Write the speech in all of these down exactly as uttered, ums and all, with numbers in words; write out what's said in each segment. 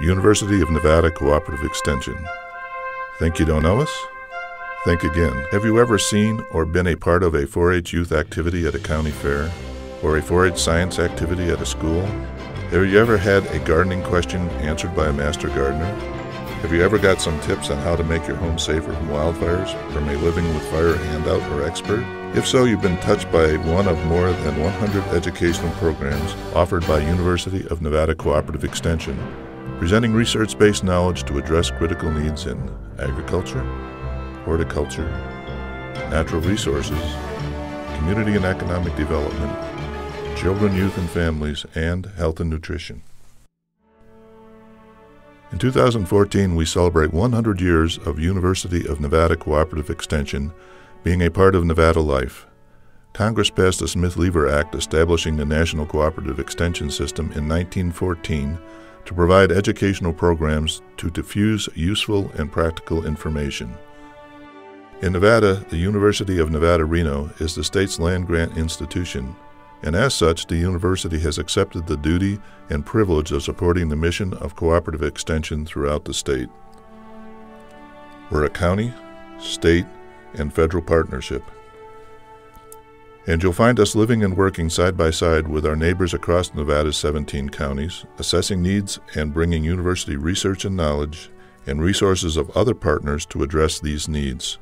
University of Nevada Cooperative Extension. Think you don't know us? Think again. Have you ever seen or been a part of a four H youth activity at a county fair? Or a four H science activity at a school? Have you ever had a gardening question answered by a master gardener? Have you ever got some tips on how to make your home safer from wildfires, from a Living with Fire handout or expert? If so, you've been touched by one of more than one hundred educational programs offered by University of Nevada Cooperative Extension, presenting research-based knowledge to address critical needs in agriculture, horticulture, natural resources, community and economic development, children, youth and families, and health and nutrition. In two thousand fourteen, we celebrate one hundred years of University of Nevada Cooperative Extension being a part of Nevada life. Congress passed the Smith-Lever Act establishing the National Cooperative Extension System in nineteen fourteen to provide educational programs to diffuse useful and practical information. In Nevada, the University of Nevada, Reno is the state's land-grant institution, and as such, the university has accepted the duty and privilege of supporting the mission of cooperative extension throughout the state. We're a county, state, and federal partnership. And you'll find us living and working side by side with our neighbors across Nevada's seventeen counties, assessing needs and bringing university research and knowledge and resources of other partners to address these needs.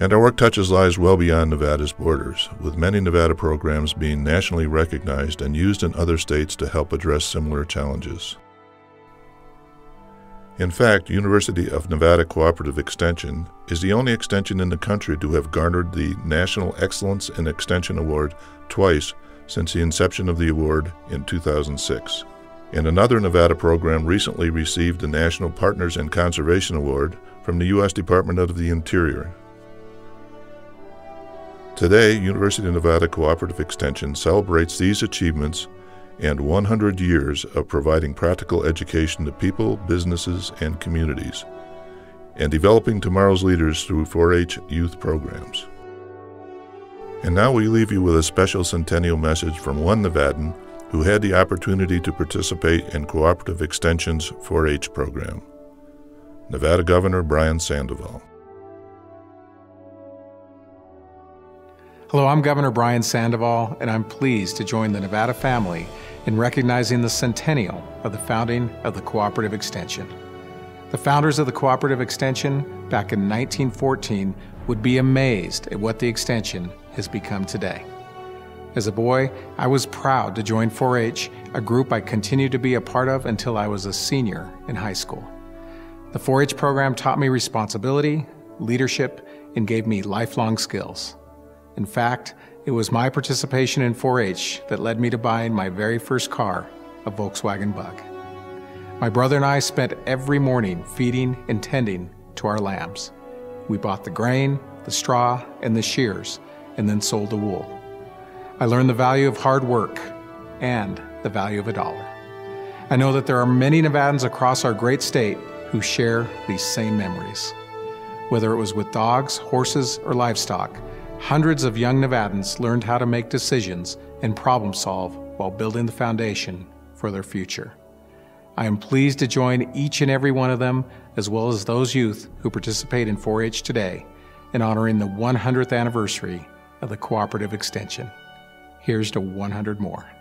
And our work touches lives well beyond Nevada's borders, with many Nevada programs being nationally recognized and used in other states to help address similar challenges. In fact, University of Nevada Cooperative Extension is the only extension in the country to have garnered the National Excellence in Extension Award twice since the inception of the award in two thousand six. And another Nevada program recently received the National Partners in Conservation Award from the U S Department of the Interior. Today, University of Nevada Cooperative Extension celebrates these achievements and one hundred years of providing practical education to people, businesses, and communities, and developing tomorrow's leaders through four H youth programs. And now we leave you with a special centennial message from one Nevadan who had the opportunity to participate in Cooperative Extension's four H program, Nevada Governor Brian Sandoval. Hello, I'm Governor Brian Sandoval, and I'm pleased to join the Nevada family in recognizing the centennial of the founding of the Cooperative Extension. The founders of the Cooperative Extension back in nineteen fourteen would be amazed at what the Extension has become today. As a boy, I was proud to join four H, a group I continued to be a part of until I was a senior in high school. The four H program taught me responsibility, leadership, and gave me lifelong skills. In fact, it was my participation in four H that led me to buying my very first car, a Volkswagen Bug. My brother and I spent every morning feeding and tending to our lambs. We bought the grain, the straw, and the shears, and then sold the wool. I learned the value of hard work and the value of a dollar. I know that there are many Nevadans across our great state who share these same memories. Whether it was with dogs, horses, or livestock, hundreds of young Nevadans learned how to make decisions and problem solve while building the foundation for their future. I am pleased to join each and every one of them, as well as those youth who participate in four H today, in honoring the one hundredth anniversary of the Cooperative Extension. Here's to one hundred more.